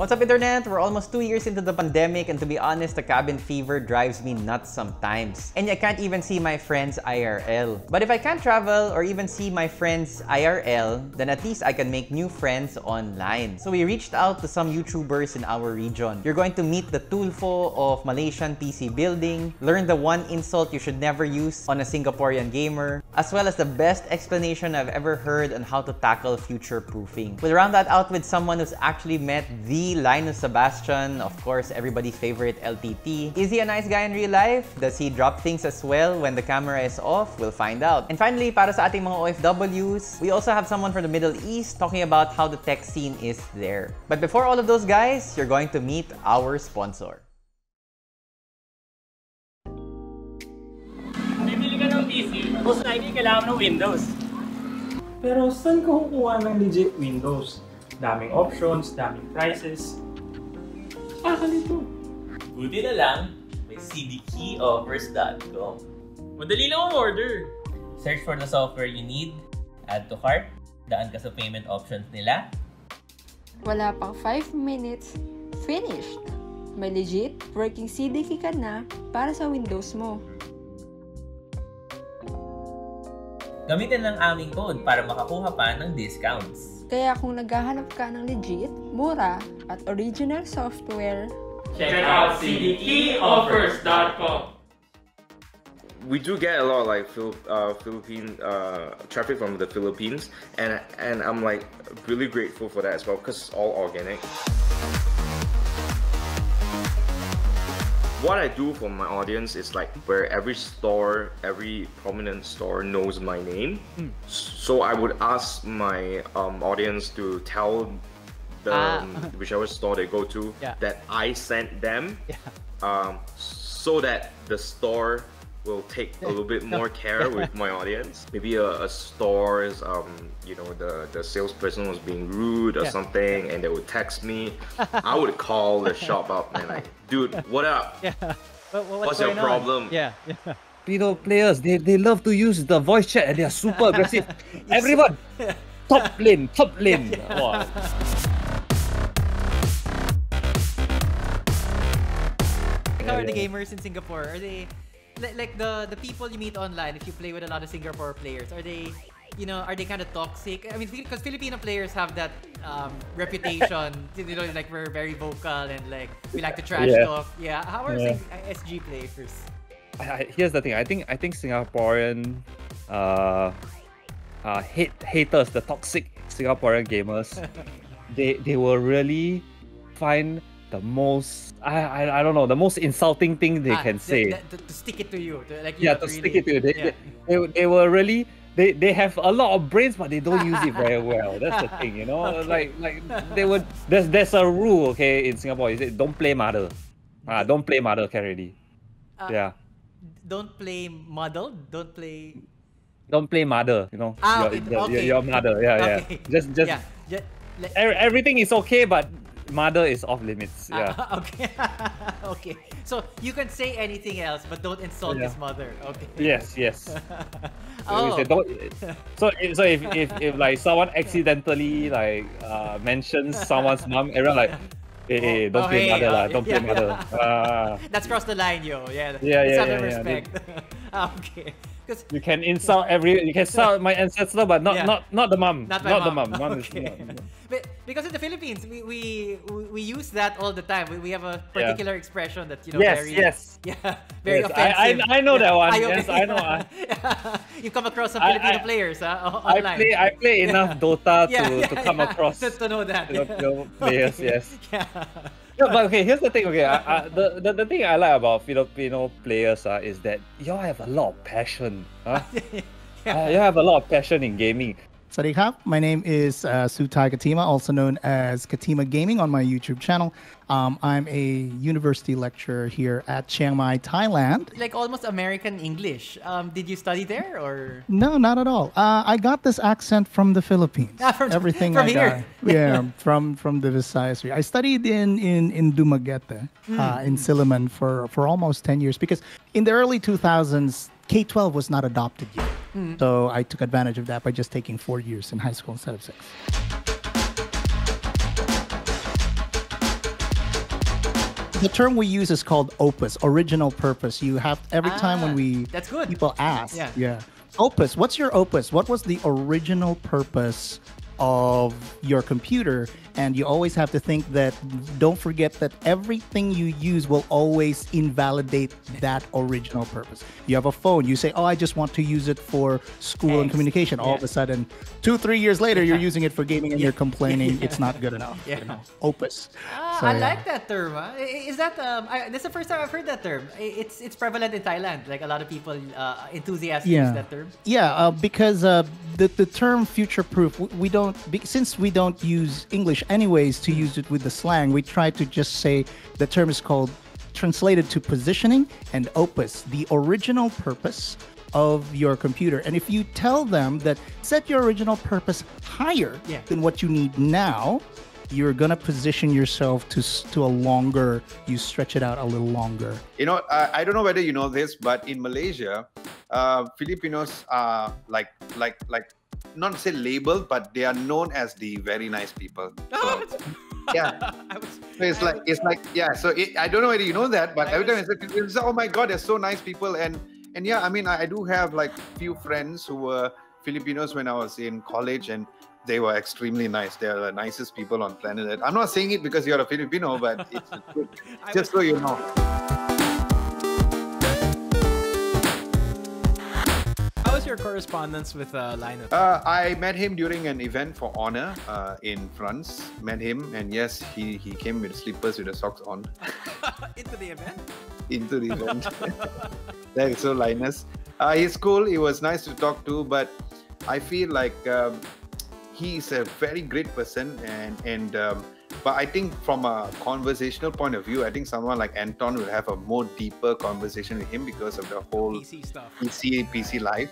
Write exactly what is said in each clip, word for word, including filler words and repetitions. What's up, Internet? We're almost two years into the pandemic, and to be honest, the cabin fever drives me nuts sometimes. And I can't even see my friends I R L. But if I can't travel or even see my friends I R L, then at least I can make new friends online. So we reached out to some YouTubers in our region. You're going to meet the Tulfo of Malaysian P C building, learn the one insult you should never use on a Singaporean gamer, as well as the best explanation I've ever heard on how to tackle future-proofing. We'll round that out with someone who's actually met the Linus Sebastian, of course, everybody's favorite L T T. Is he a nice guy in real life? Does he drop things as well when the camera is off? We'll find out. And finally, para sa ating mga O F Ws, we also have someone from the Middle East talking about how the tech scene is there. But before all of those guys, you're going to meet our sponsor. P C. Most likely, kailangan ng Windows. Pero saan ko kukuha ng legit Windows? Daming options, daming prices. Saka nito. Buti na lang, may c d key offers dot com. Madali lang ang order. Search for the software you need, add to cart, daan ka sa payment options nila. Wala pang five minutes, finished! May legit, working C D key ka na para sa Windows mo. Gamitin lang aming code para makakuha pa ng discounts. Kaya kung naghahanap ka ng legit, mura, at original software, check out c d key offers dot com. We do get a lot of like uh, Philippine uh, traffic from the Philippines, and and I'm like really grateful for that as well because it's all organic. What I do for my audience is like where every store, every prominent store knows my name. Mm. So I would ask my um, audience to tell the ah. whichever store they go to yeah. that I sent them, yeah. um, so that the store will take a little bit more care with my audience. Maybe a, a store's, um, you know, the, the salesperson was being rude or yeah. something, and they would text me. I would call the shop up and like, dude, what up? Yeah. What, what's what's your problem? Yeah. yeah. Pino players, they, they love to use the voice chat and they are super aggressive. Everyone, top lane, top lane. Yeah. Wow. How are the gamers in Singapore? Are they... Like the the people you meet online, if you play with a lot of Singapore players, are they, you know, are they kind of toxic? I mean, because Filipino players have that um, reputation, you know, like we're very vocal and like we like to trash yeah. talk. Yeah. How are yeah. S G players? I, I, here's the thing. I think I think Singaporean uh, uh, hate haters, the toxic Singaporean gamers, they they will really find the most I, I I don't know the most insulting thing they ah, can say to, to stick it to you to, like, yeah to really, stick it to you they, yeah. they, they, they were really they they have a lot of brains but they don't use it very well. That's the thing, you know. Okay. like like they would there's there's a rule, okay, in Singapore is it don't play mother ah don't play mother can already uh, yeah don't play muddle don't play don't play mother you know ah, your, it, the, okay. your, your mother yeah okay. yeah just just yeah. Yeah. Let, everything is okay but mother is off limits. Yeah. Uh, okay. Okay. So you can say anything else, but don't insult yeah. his mother. Okay. Yes. Yes. oh. So, don't, so so if, if if like someone accidentally like uh, mentions someone's mom, everyone like, hey, hey don't oh, play hey, mother oh, la, don't yeah, play yeah. mother. Uh, That's crossed the line, yo. Yeah. Yeah. Yeah. Yeah, respect. Yeah. Okay. You can insult every, you can insult my ancestor, but not yeah. not not the mom. Not, not mom. the mom. Mom okay. is not, but because in the Philippines, we we we use that all the time. We, we have a particular yeah. expression that you know. Yes, very, yes. Yeah, very yes. offensive. I, I, I know that one. I, yes, I know. I, you come across some Filipino I, I, players, huh? Online. I play I play enough Dota yeah, to yeah, to come yeah. across to, to know that. You know, yeah. players, okay. yes. Yeah. No, but okay, here's the thing. Okay, I, I, the, the the thing I like about Filipino players uh, is that y'all have a lot of passion. Huh? yeah. uh, you have a lot of passion in gaming. Sawasdee krap. My name is uh, Sutai Katima, also known as Katima Gaming on my YouTube channel. Um, I'm a university lecturer here at Chiang Mai, Thailand. Like almost American English. Um, did you study there or? No, not at all. Uh, I got this accent from the Philippines. Ah, from, Everything from I here. Got, yeah, from from the Visayas. I studied in in in Dumaguete, mm. uh, in Silliman for for almost ten years because in the early two thousands. K twelve was not adopted yet, mm. so I took advantage of that by just taking four years in high school instead of six. the term we use is called opus, original purpose. You have every ah, time when we that's good. people ask, yeah. yeah, opus. What's your opus? What was the original purpose of your computer? And you always have to think that, don't forget that everything you use will always invalidate that original purpose. You have a phone, you say, oh, I just want to use it for school Thanks. and communication. Yeah. All of a sudden, two, three years later, yeah. you're using it for gaming and yeah. you're complaining yeah. it's not good enough. Yeah. You know, opus. Ah, so, I yeah. like that term. Huh? Is that, um, I, that's the first time I've heard that term. It's, it's prevalent in Thailand. Like a lot of people, uh, enthusiasts yeah. use that term. Yeah, uh, because uh, the, the term future-proof, we, we don't, since we don't use English anyways to use it with the slang, we try to just say the term is called, translated to positioning, and opus, the original purpose of your computer. And if you tell them that set your original purpose higher yeah. than what you need now, you're gonna position yourself to to a longer, you stretch it out a little longer. You know, uh, I don't know whether you know this, but in Malaysia, uh, Filipinos are like, like, like, not say labeled, but they are known as the very nice people. So, yeah, I was, so it's I like was, it's like yeah. So it, I don't know whether you know that, but I every was, time it's like, it's, oh my God, they're so nice people, and and yeah, I mean, I, I do have like few friends who were Filipinos when I was in college, and they were extremely nice. They are the nicest people on planet Earth. I'm not saying it because you're a Filipino, but it's good. Just so you know. Your correspondence with uh, Linus? Uh, I met him during an event for Honor uh, in France. Met him, and yes, he, he came with slippers with the socks on. Into the event? Into the event. That's so Linus. Uh, he's cool. He was nice to talk to, but I feel like um, he's a very great person, and and um, but I think from a conversational point of view, I think someone like Anton will have a more deeper conversation with him because of the whole P C stuff, P C P C life.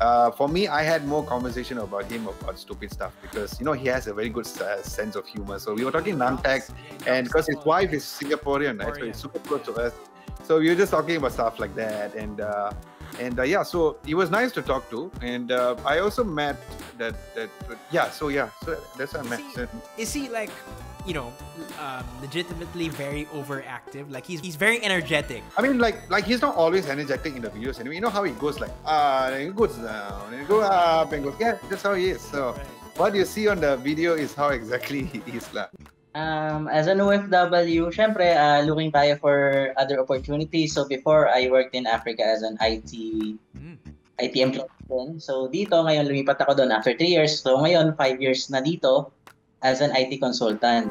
Uh, for me, I had more conversation about him about stupid stuff because you know he has a very good uh, sense of humor. So we were talking Nantak, and because his wife is Singaporean, right? So he's super close to us. So we were just talking about stuff like that, and uh, and uh, yeah. So he was nice to talk to, and uh, I also met that that yeah. So yeah, so that's how I met. He, is he like? You know, um, legitimately very overactive. Like he's he's very energetic. I mean, like like he's not always energetic in the videos. Anyway, you know how he goes like ah, and he goes down, and he goes up, and goes yeah. That's how he is. So right. What you see on the video is how exactly he is lah. Um, as an O F W, syempre, uh, looking tayo for other opportunities. So before I worked in Africa as an I T. Mm. I T employee. So dito ngayon lumipat ako doon after three years. So ngayon five years na dito. As an I T consultant.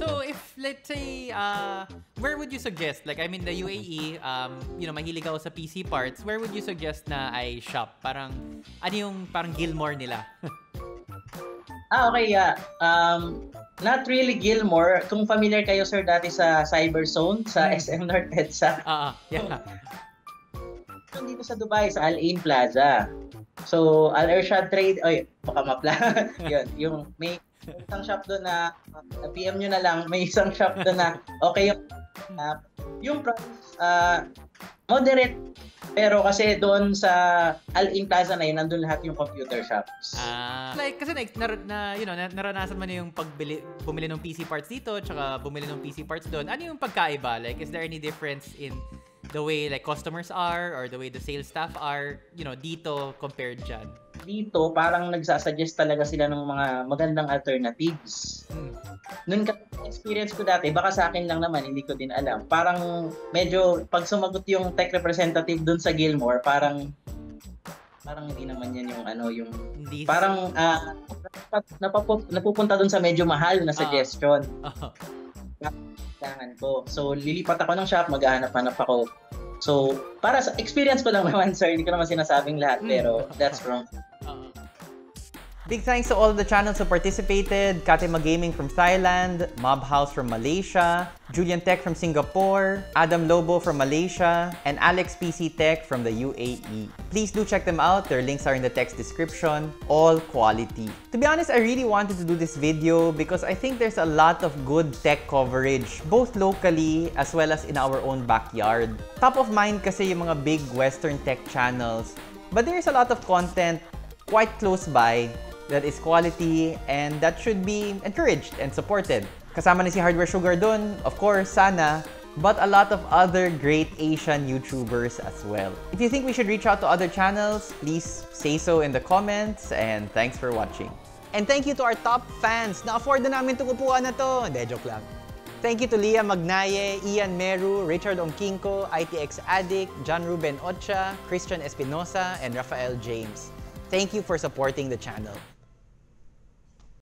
So if let's say, uh, where would you suggest? Like I mean, the U A E, um, you know, mahilig ako sa P C parts. Where would you suggest na I shop? Parang ano yung parang Gilmore nila? Ah, okay, yeah. Um, not really Gilmore. Kung familiar kayo sir dati sa Cyberzone sa S M North Edsa. Ah, uh, yeah. Dito sa Dubai, sa Al Ain Plaza. So, Al Irshad Trade, oy, baka mapla. Yun, yung may isang shop doon na, uh, P M nyo na lang, may isang shop doon na, okay yung, uh, yung price, uh, moderate, pero kasi doon sa Al Ain Plaza na yun, nandun lahat yung computer shops. Uh, like, kasi like, na, na, you know, na, naranasan mo na yung pagbili, bumili ng P C parts dito, tsaka bumili ng P C parts doon. Ano yung pagkaiba? Like, is there any difference in the way like customers are or the way the sales staff are, you know, dito compared dyan? Dito, parang nagsasuggest talaga sila ng mga magandang alternatives. Hmm. Noon experience ko dati, baka sa akin lang naman, hindi ko din alam. Parang medyo, pag sumagot yung tech representative dun sa Gilmore, parang parang hindi naman yan yung ano, yung hindi. Parang uh, napupunta dun sa medyo mahal na suggestion. Uh-huh. Ko. So, lilipat ako ng shop, maghahanap-hanap ako. So, para sa experience ko lang naman, sir, hindi ko naman sinasabing lahat, pero that's wrong. Big thanks to all the channels who participated. Katima Gaming from Thailand, MobHouse from Malaysia, Julian Tech from Singapore, Adam Lobo from Malaysia, and Alex P C Tech from the U A E. Please do check them out. Their links are in the text description. All quality. To be honest, I really wanted to do this video because I think there's a lot of good tech coverage, both locally as well as in our own backyard. Top of mind kasi yung mga big Western tech channels, but there's a lot of content quite close by that is quality, and that should be encouraged and supported. Kasama na si Hardware Sugar dun, of course, sana, but a lot of other great Asian YouTubers as well. If you think we should reach out to other channels, please say so in the comments, and thanks for watching. And thank you to our top fans. Na-afford na namin itong upuan na to. De, joke lang. Thank you to Leah Magnaye, Ian Meru, Richard Ongkinko, I T X Addict, John Ruben Ocha, Christian Espinosa, and Rafael James. Thank you for supporting the channel.